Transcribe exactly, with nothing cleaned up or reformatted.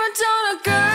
Primadonna girl.